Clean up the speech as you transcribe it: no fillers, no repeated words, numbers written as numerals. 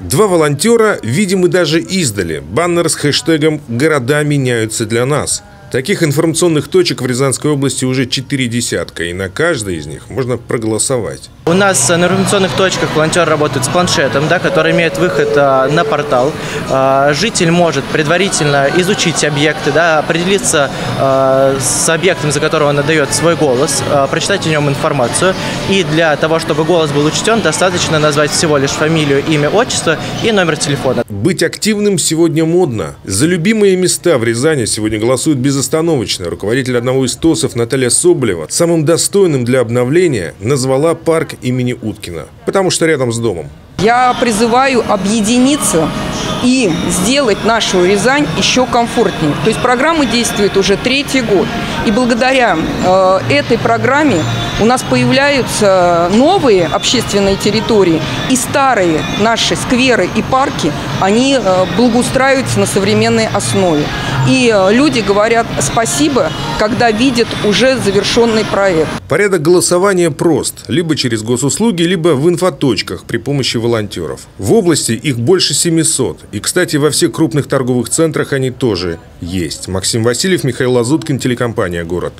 Два волонтера видимы даже издали. Баннер с хэштегом «Города меняются для нас». Таких информационных точек в Рязанской области уже 4 десятка, и на каждой из них можно проголосовать. У нас на информационных точках волонтер работает с планшетом, который имеет выход на портал. Житель может предварительно изучить объекты, определиться с объектом, за которого он отдает свой голос, прочитать о нем информацию. И для того, чтобы голос был учтен, достаточно назвать всего лишь фамилию, имя, отчество и номер телефона. Быть активным сегодня модно. За любимые места в Рязани сегодня голосуют безостановочно. Руководитель одного из ТОСов Наталья Соболева самым достойным для обновления назвала парк имени Уткина, потому что рядом с домом. Я призываю объединиться и сделать нашу Рязань еще комфортнее. То есть программа действует уже 3-й год. И благодаря этой программе у нас появляются новые общественные территории, и старые наши скверы и парки, они благоустраиваются на современной основе. И люди говорят спасибо, когда видят уже завершенный проект. Порядок голосования прост. Либо через госуслуги, либо в инфоточках при помощи волонтеров. В области их больше 700. И, кстати, во всех крупных торговых центрах они тоже есть. Максим Васильев, Михаил Лазуткин, телекомпания «Город».